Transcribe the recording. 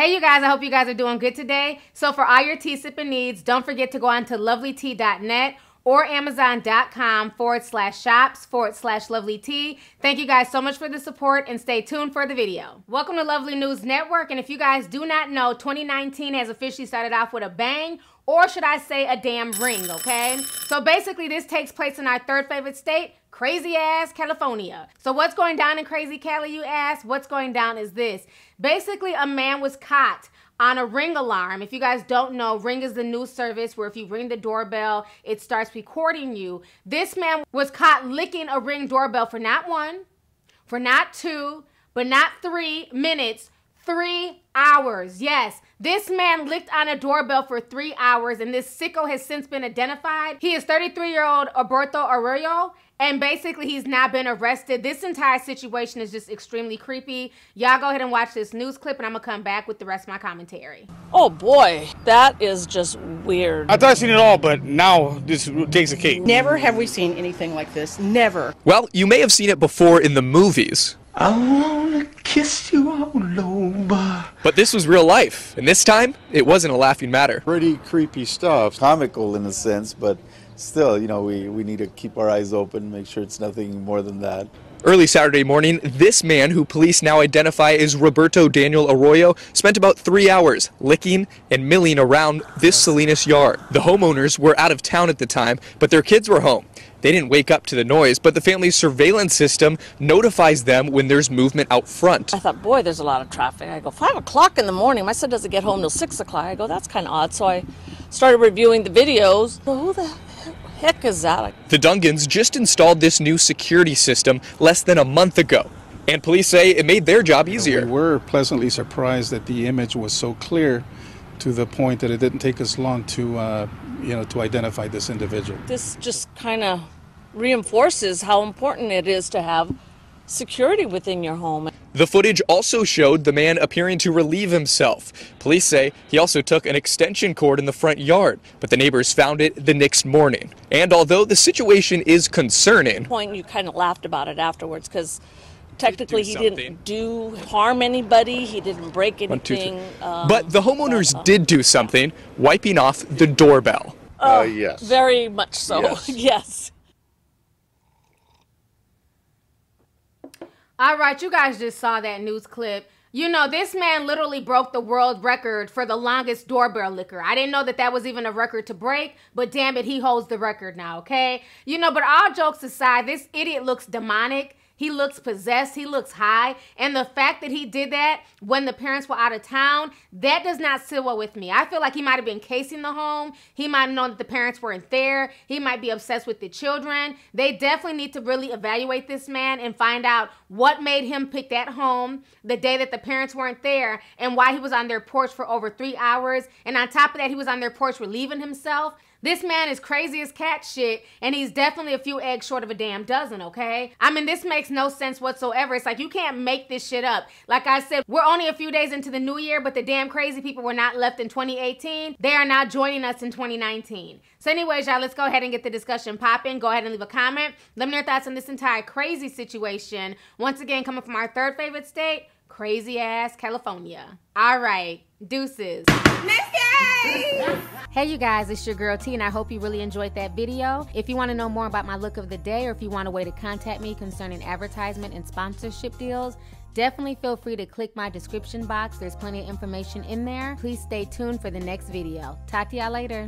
Hey you guys, I hope you guys are doing good today. So for all your tea sipping needs, don't forget to go on to lovelytea.net or amazon.com/shops/lovelytea. Thank you guys so much for the support and stay tuned for the video. Welcome to Lovely News Network, and if you guys do not know, 2019 has officially started off with a bang, or should I say a damn ring, okay? So basically this takes place in our third favorite state, crazy ass California. So what's going down in crazy Cali, you ask? What's going down is this. Basically a man was caught on a Ring alarm. If you guys don't know, Ring is the new service where if you ring the doorbell, it starts recording you. This man was caught licking a Ring doorbell for not one, for not two, but not 3 minutes, 3 hours. Yes, this man licked on a doorbell for 3 hours, and this sicko has since been identified. He is 33-year-old Roberto Arroyo, and basically he's not been arrested. This entire situation is just extremely creepy. Y'all go ahead and watch this news clip, and I'm gonna come back with the rest of my commentary. Oh boy, that is just weird. I thought I'd seen it all, but now this takes a cake. Never have we seen anything like this, never. Well, you may have seen it before in the movies. I wanna kiss you all over. But this was real life, and this time, it wasn't a laughing matter. Pretty creepy stuff, comical in a sense, but still, you know, we need to keep our eyes open, make sure it's nothing more than that. Early Saturday morning, this man, who police now identify as Roberto Daniel Arroyo, spent about 3 hours licking and milling around this Salinas yard. The homeowners were out of town at the time, but their kids were home. They didn't wake up to the noise, but the family's surveillance system notifies them when there's movement out front. I thought, boy, there's a lot of traffic. I go, 5 o'clock in the morning. My son doesn't get home till 6 o'clock. I go, that's kind of odd. So I started reviewing the videos. But who the heck is that? The Dungans just installed this new security system less than a month ago, and police say it made their job easier. We were pleasantly surprised that the image was so clear, to the point that it didn't take us long to, to identify this individual. This just kind of reinforces how important it is to have security within your home. The footage also showed the man appearing to relieve himself. Police say he also took an extension cord in the front yard, but the neighbors found it the next morning. And although the situation is concerning, you kind of laughed about it afterwards because technically, he didn't do harm anybody, he didn't break anything. But the homeowners did do something, wiping off the doorbell. Yes. Very much so, yes. Yes. All right, you guys just saw that news clip. You know, this man literally broke the world record for the longest doorbell licker. I didn't know that that was even a record to break, but damn it, he holds the record now, okay? You know, but all jokes aside, this idiot looks demonic. He looks possessed, he looks high, and the fact that he did that when the parents were out of town, that does not sit well with me. I feel like he might have been casing the home, he might have known that the parents weren't there, he might be obsessed with the children. They definitely need to really evaluate this man and find out what made him pick that home the day that the parents weren't there and why he was on their porch for over 3 hours, and on top of that, he was on their porch relieving himself. This man is crazy as cat shit, and he's definitely a few eggs short of a damn dozen, okay? I mean, this makes no sense whatsoever. It's like, you can't make this shit up. Like I said, we're only a few days into the new year, but the damn crazy people were not left in 2018. They are now joining us in 2019. So anyways, y'all, let's go ahead and get the discussion popping. Go ahead and leave a comment. Let me know your thoughts on this entire crazy situation. Once again, coming from our third favorite state, crazy ass California. All right, deuces. Hey you guys, it's your girl T, and I hope you really enjoyed that video. If you want to know more about my look of the day, or if you want a way to contact me concerning advertisement and sponsorship deals, definitely feel free to click my description box. There's plenty of information in there. Please stay tuned for the next video. Talk to y'all later.